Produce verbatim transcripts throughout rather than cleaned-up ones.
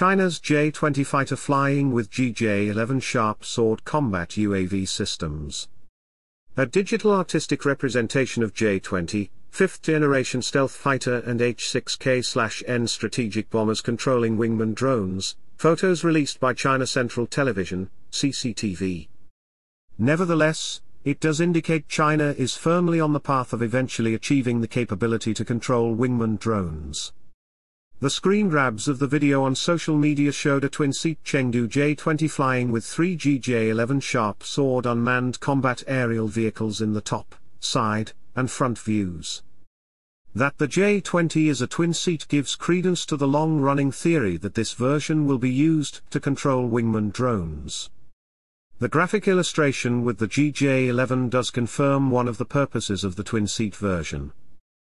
China's J twenty fighter flying with G J eleven Sharp Sword combat U A V systems. A digital artistic representation of J twenty, fifth-generation stealth fighter and H six K N strategic bombers controlling wingman drones, photos released by China Central Television, C C T V. Nevertheless, it does indicate China is firmly on the path of eventually achieving the capability to control wingman drones. The screen grabs of the video on social media showed a twin-seat Chengdu J twenty flying with three G J eleven Sharp Sword unmanned combat aerial vehicles in the top, side, and front views. That the J twenty is a twin-seat gives credence to the long-running theory that this version will be used to control wingman drones. The graphic illustration with the G J eleven does confirm one of the purposes of the twin-seat version.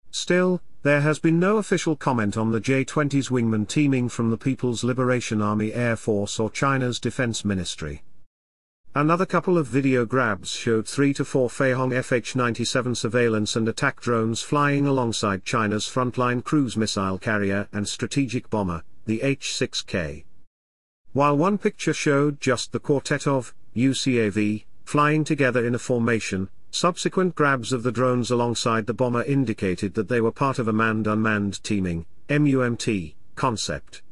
Still, there has been no official comment on the J twenty's wingman teaming from the People's Liberation Army Air Force or China's Defense Ministry. Another couple of video grabs showed three to four Feihong F H ninety-seven surveillance and attack drones flying alongside China's frontline cruise missile carrier and strategic bomber, the H six K. While one picture showed just the quartet of U C A V flying together in a formation, subsequent grabs of the drones alongside the bomber indicated that they were part of a manned-unmanned teaming (M U M T) concept.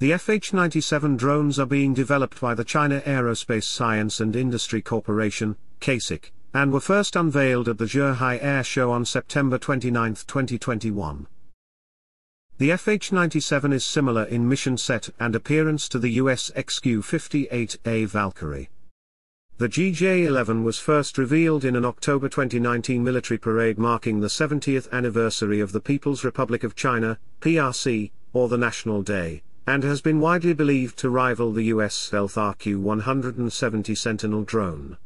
The F H ninety-seven drones are being developed by the China Aerospace Science and Industry Corporation (CASIC) and were first unveiled at the Zhuhai Air Show on September twenty-ninth, twenty twenty-one. The F H ninety-seven is similar in mission set and appearance to the U S X Q fifty-eight A Valkyrie. The G J eleven was first revealed in an October twenty nineteen military parade marking the seventieth anniversary of the People's Republic of China, P R C, or the National Day, and has been widely believed to rival the U S stealth R Q one seventy Sentinel drone.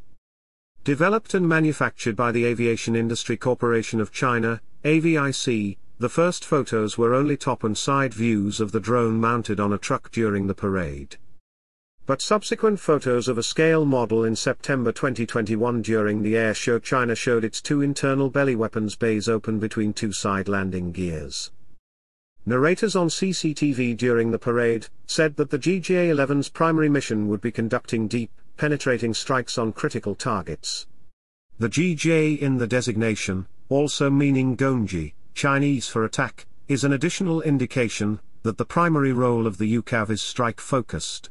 Developed and manufactured by the Aviation Industry Corporation of China, A V I C, the first photos were only top and side views of the drone mounted on a truck during the parade. But subsequent photos of a scale model in September twenty twenty-one during the air show China showed its two internal belly weapons bays open between two side landing gears. Narrators on C C T V during the parade said that the G J eleven's primary mission would be conducting deep, penetrating strikes on critical targets. The G J in the designation, also meaning Gongji, Chinese for attack, is an additional indication that the primary role of the U C A V is strike-focused.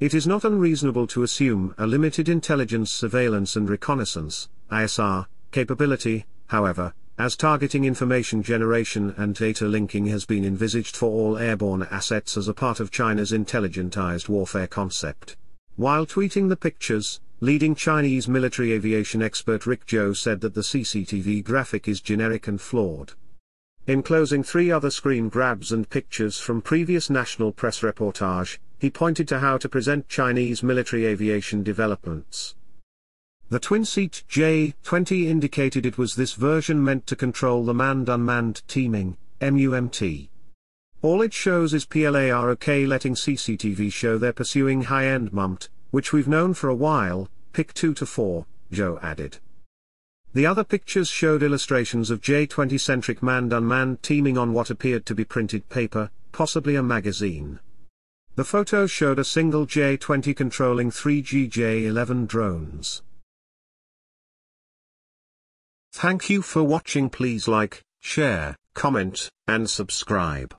It is not unreasonable to assume a limited intelligence surveillance and reconnaissance I S R, capability, however, as targeting information generation and data linking has been envisaged for all airborne assets as a part of China's intelligentized warfare concept. While tweeting the pictures, leading Chinese military aviation expert Rick Joe said that the C C T V graphic is generic and flawed. Enclosing three other screen grabs and pictures from previous national press reportage, he pointed to how to present Chinese military aviation developments. The twin-seat J twenty indicated it was this version meant to control the manned-unmanned teaming, M U M T. All it shows is PLAROK letting C C T V show they're pursuing high-end M U M T, which we've known for a while, pick two to four, Joe added. The other pictures showed illustrations of J twenty-centric manned-unmanned teaming on what appeared to be printed paper, possibly a magazine. The photo showed a single J twenty controlling three G J eleven drones. Thank you for watching. Please like, share, comment, and subscribe.